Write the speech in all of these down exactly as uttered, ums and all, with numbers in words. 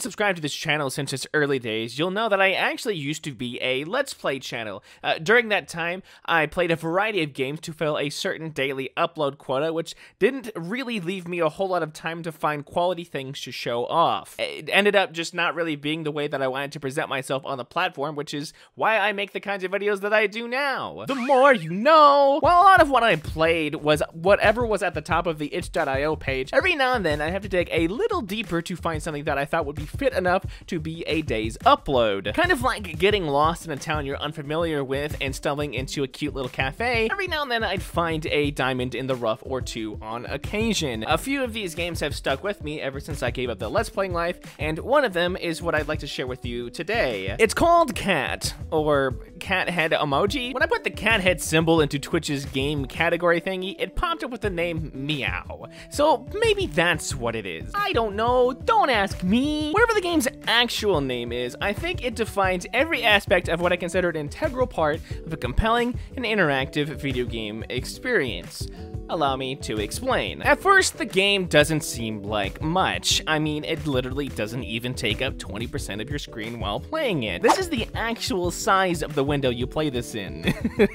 been subscribed to this channel since its early days, you'll know that I actually used to be a Let's Play channel. Uh, during that time, I played a variety of games to fill a certain daily upload quota, which didn't really leave me a whole lot of time to find quality things to show off. It ended up just not really being the way that I wanted to present myself on the platform, which is why I make the kinds of videos that I do now. The more you know! While a lot of what I played was whatever was at the top of the itch dot i o page, every now and then I have to dig a little deeper to find something that I thought would be fit enough to be a day's upload. Kind of like getting lost in a town you're unfamiliar with and stumbling into a cute little cafe, every now and then I'd find a diamond in the rough or two on occasion. A few of these games have stuck with me ever since I gave up the Let's Playing life, and one of them is what I'd like to share with you today. It's called Cat, or Cat Head Emoji. When I put the cat head symbol into Twitch's game category thingy, it popped up with the name Meow. So maybe that's what it is. I don't know, don't ask me. Whatever the game's actual name is, I think it defines every aspect of what I consider an integral part of a compelling and interactive video game experience. Allow me to explain. At first, the game doesn't seem like much. I mean, it literally doesn't even take up twenty percent of your screen while playing it. This is the actual size of the window you play this in.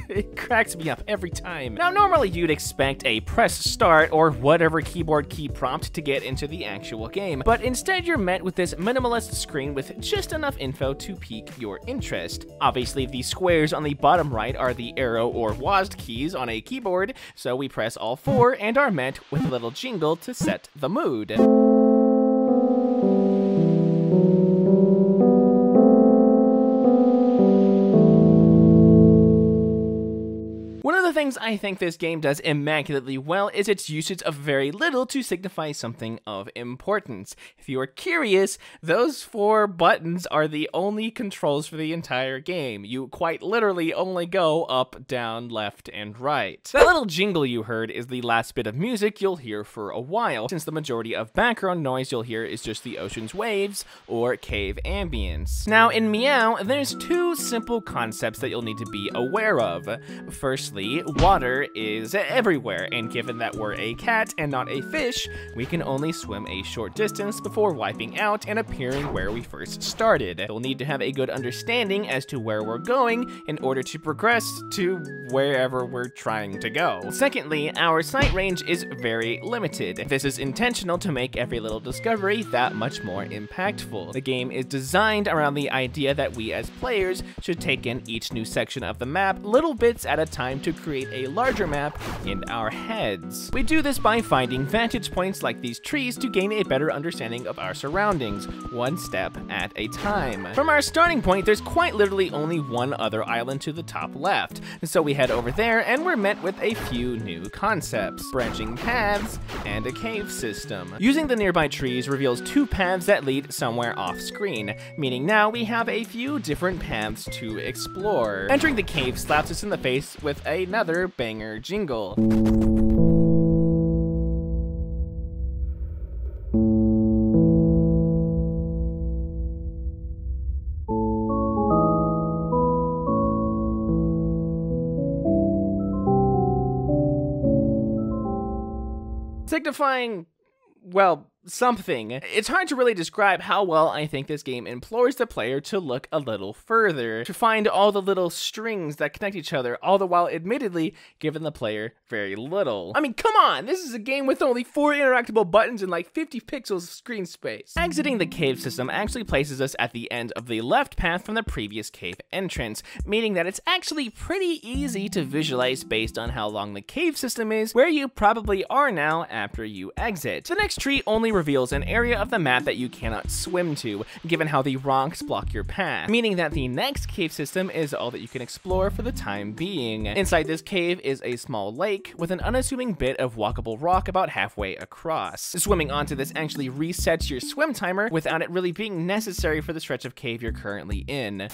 It cracks me up every time. Now, normally you'd expect a press start or whatever keyboard key prompt to get into the actual game, but instead you're met with this minimalist screen with just enough info to pique your interest. Obviously, the squares on the bottom right are the arrow or W A S D keys on a keyboard, so we press all four and are met with a little jingle to set the mood. One of the things I think this game does immaculately well is its usage of very little to signify something of importance. If you are curious, those four buttons are the only controls for the entire game. You quite literally only go up, down, left, and right. That little jingle you heard is the last bit of music you'll hear for a while, since the majority of background noise you'll hear is just the ocean's waves or cave ambience. Now in Meow, there's two simple concepts that you'll need to be aware of. Firstly, water is everywhere, and given that we're a cat and not a fish, we can only swim a short distance before wiping out and appearing where we first started. We'll need to have a good understanding as to where we're going in order to progress to wherever we're trying to go. Secondly, our sight range is very limited. This is intentional to make every little discovery that much more impactful. The game is designed around the idea that we as players should take in each new section of the map little bits at a time to create a larger map in our heads. We do this by finding vantage points like these trees to gain a better understanding of our surroundings, one step at a time. From our starting point, there's quite literally only one other island to the top left, so we head over there and we're met with a few new concepts, branching paths and a cave system. Using the nearby trees reveals two paths that lead somewhere off screen, meaning now we have a few different paths to explore. Entering the cave slaps us in the face with a another banger jingle. Signifying, well, something. It's hard to really describe how well I think this game implores the player to look a little further, to find all the little strings that connect each other, all the while admittedly giving the player very little. I mean, come on, this is a game with only four interactable buttons and like fifty pixels of screen space. Exiting the cave system actually places us at the end of the left path from the previous cave entrance, meaning that it's actually pretty easy to visualize based on how long the cave system is, where you probably are now after you exit. The next tree only reveals an area of the map that you cannot swim to, given how the rocks block your path, meaning that the next cave system is all that you can explore for the time being. Inside this cave is a small lake with an unassuming bit of walkable rock about halfway across. Swimming onto this actually resets your swim timer without it really being necessary for the stretch of cave you're currently in.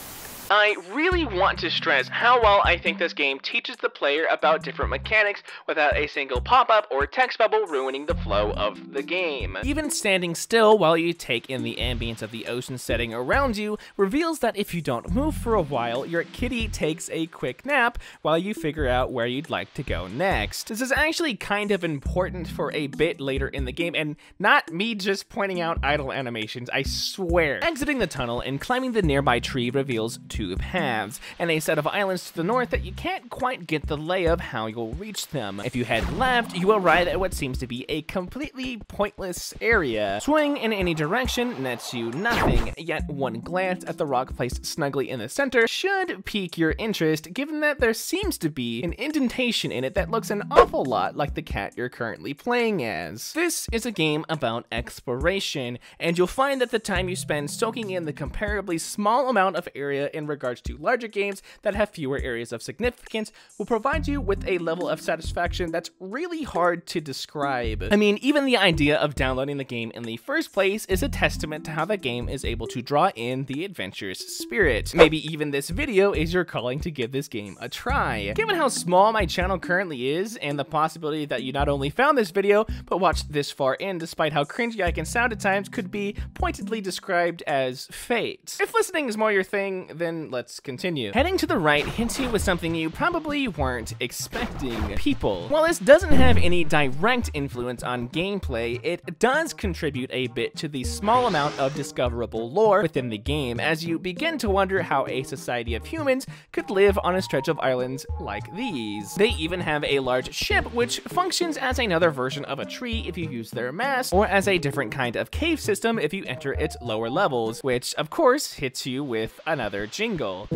I really want to stress how well I think this game teaches the player about different mechanics without a single pop-up or text bubble ruining the flow of the game. even standing still while you take in the ambience of the ocean setting around you reveals that if you don't move for a while, your kitty takes a quick nap while you figure out where you'd like to go next. This is actually kind of important for a bit later in the game, and not me just pointing out idle animations, I swear. Exiting the tunnel and climbing the nearby tree reveals two paths, and a set of islands to the north that you can't quite get the lay of how you'll reach them. If you head left, you arrive at what seems to be a completely pointless area. Swing in any direction nets you nothing, yet one glance at the rock placed snugly in the center should pique your interest, given that there seems to be an indentation in it that looks an awful lot like the cat you're currently playing as. This is a game about exploration, and you'll find that the time you spend soaking in the comparably small amount of area in regards to larger games that have fewer areas of significance will provide you with a level of satisfaction that's really hard to describe. I mean, even the idea of downloading the game in the first place is a testament to how the game is able to draw in the adventurous spirit. Maybe even this video is your calling to give this game a try. Given how small my channel currently is, and the possibility that you not only found this video, but watched this far in despite how cringy I can sound at times, could be pointedly described as fate. If listening is more your thing, then let's continue. Heading to the right hints you with something you probably weren't expecting: people. While this doesn't have any direct influence on gameplay, it does contribute a bit to the small amount of discoverable lore within the game, as you begin to wonder how a society of humans could live on a stretch of islands like these. They even have a large ship, which functions as another version of a tree if you use their mass, or as a different kind of cave system if you enter its lower levels, which of course hits you with another jingle.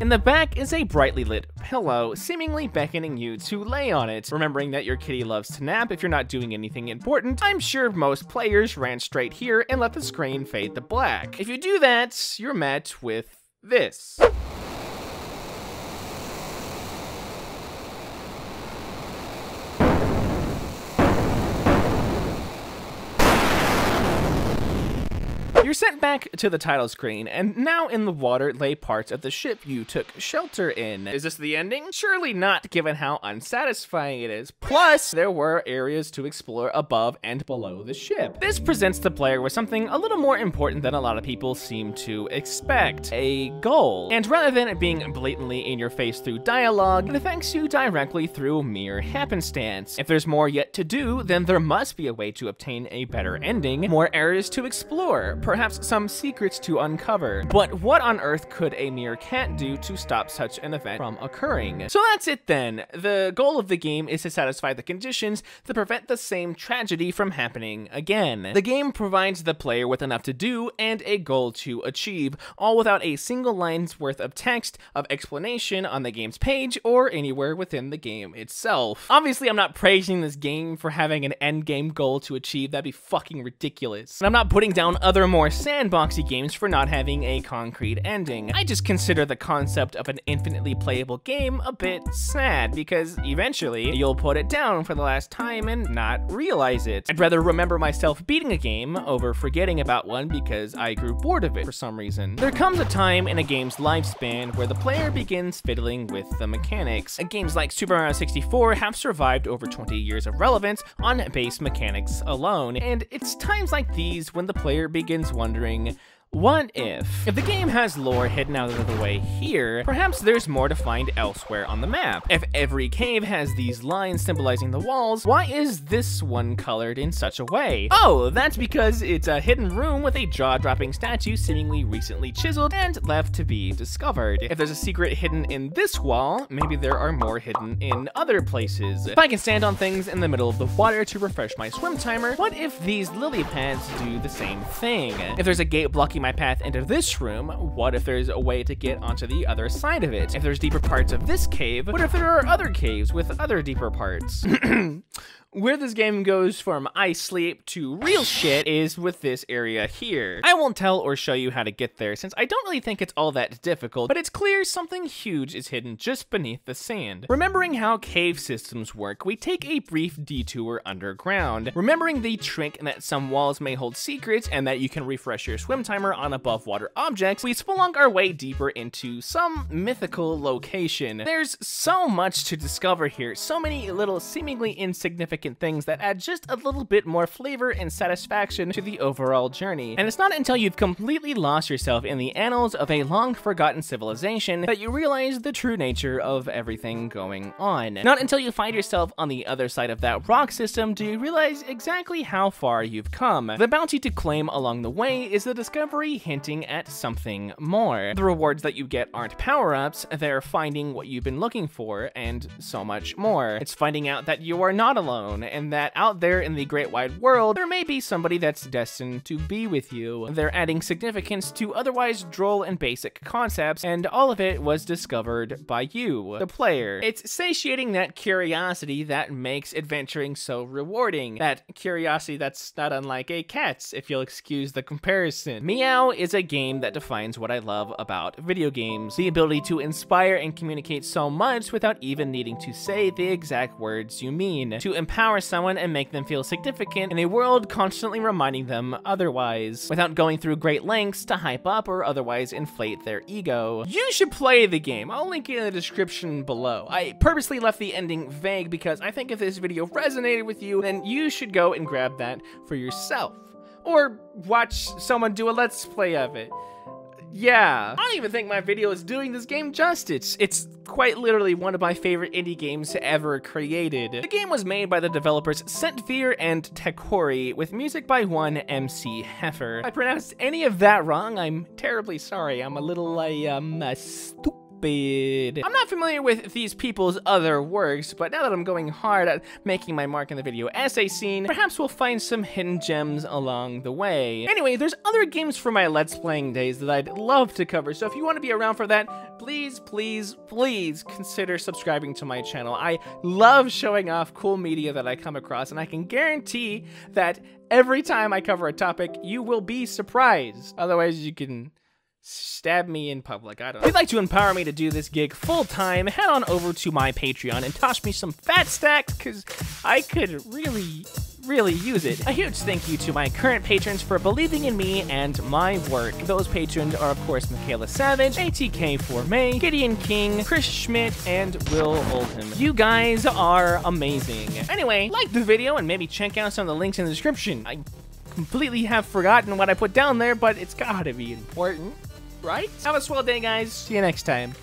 In the back is a brightly lit pillow, seemingly beckoning you to lay on it. Remembering that your kitty loves to nap if you're not doing anything important, I'm sure most players ran straight here and let the screen fade to black. If you do that, you're met with this. You're sent back to the title screen, and now in the water lay parts of the ship you took shelter in. Is this the ending? Surely not, given how unsatisfying it is. Plus, there were areas to explore above and below the ship. This presents the player with something a little more important than a lot of people seem to expect: a goal. And rather than it being blatantly in your face through dialogue, it affects you directly through mere happenstance. If there's more yet to do, then there must be a way to obtain a better ending, more areas to explore, perhaps Perhaps some secrets to uncover. But what on earth could a mere cat do to stop such an event from occurring? So that's it then. The goal of the game is to satisfy the conditions that prevent the same tragedy from happening again. The game provides the player with enough to do and a goal to achieve, all without a single line's worth of text of explanation on the game's page or anywhere within the game itself. Obviously, I'm not praising this game for having an end game goal to achieve. That'd be fucking ridiculous. And I'm not putting down other more sandboxy games for not having a concrete ending. I just consider the concept of an infinitely playable game a bit sad, because eventually you'll put it down for the last time and not realize it. I'd rather remember myself beating a game over forgetting about one because I grew bored of it for some reason. There comes a time in a game's lifespan where the player begins fiddling with the mechanics. Games like Super Mario sixty-four have survived over twenty years of relevance on base mechanics alone, and it's times like these when the player begins wondering, what if? If the game has lore hidden out of the way here, perhaps there's more to find elsewhere on the map. If every cave has these lines symbolizing the walls, why is this one colored in such a way? Oh, that's because it's a hidden room with a jaw-dropping statue seemingly recently chiseled and left to be discovered. If there's a secret hidden in this wall, maybe there are more hidden in other places. If I can stand on things in the middle of the water to refresh my swim timer, what if these lily pads do the same thing? If there's a gate blocking my path into this room, what if there's a way to get onto the other side of it? If there's deeper parts of this cave, what if there are other caves with other deeper parts? Where this game goes from I sleep to real shit is with this area here. I won't tell or show you how to get there since I don't really think it's all that difficult, but it's clear something huge is hidden just beneath the sand. Remembering how cave systems work, we take a brief detour underground. Remembering the trick that some walls may hold secrets and that you can refresh your swim timer on above water objects, we spelunk our way deeper into some mythical location. There's so much to discover here, so many little seemingly insignificant things that add just a little bit more flavor and satisfaction to the overall journey. And it's not until you've completely lost yourself in the annals of a long forgotten civilization that you realize the true nature of everything going on. Not until you find yourself on the other side of that rock system do you realize exactly how far you've come. The bounty to claim along the way is the discovery hinting at something more. The rewards that you get aren't power-ups, they're finding what you've been looking for, and so much more. It's finding out that you are not alone, and that out there in the great wide world, there may be somebody that's destined to be with you. They're adding significance to otherwise droll and basic concepts, and all of it was discovered by you, the player. It's satiating that curiosity that makes adventuring so rewarding. That curiosity that's not unlike a cat's, if you'll excuse the comparison. Meow is a game that defines what I love about video games, the ability to inspire and communicate so much without even needing to say the exact words you mean, to empower someone and make them feel significant in a world constantly reminding them otherwise, without going through great lengths to hype up or otherwise inflate their ego. You should play the game. I'll link it in the description below. I purposely left the ending vague because I think if this video resonated with you, then you should go and grab that for yourself, or watch someone do a let's play of it. Yeah, I don't even think my video is doing this game justice. It's quite literally one of my favorite indie games ever created. The game was made by the developers Sentveer and Tekori, with music by one M C Heifer. If I pronounced any of that wrong, I'm terribly sorry. I'm a little, I, um, uh, stupid. I'm not familiar with these people's other works, but now that I'm going hard at making my mark in the video essay scene, perhaps we'll find some hidden gems along the way. Anyway, there's other games for my Let's Playing days that I'd love to cover, so if you want to be around for that, please, please, please consider subscribing to my channel. I love showing off cool media that I come across, and I can guarantee that every time I cover a topic, you will be surprised. Otherwise, you can stab me in public, I don't know. If you'd like to empower me to do this gig full-time, head on over to my Patreon and toss me some fat stacks, because I could really, really use it. A huge thank you to my current patrons for believing in me and my work. Those patrons are, of course, Michaela Savage, A T K four May, Gideon King, Chris Schmidt, and Will Oldham. You guys are amazing. Anyway, like the video and maybe check out some of the links in the description. I completely have forgotten what I put down there, but it's gotta be important, right? Have a swell day, guys. See you next time.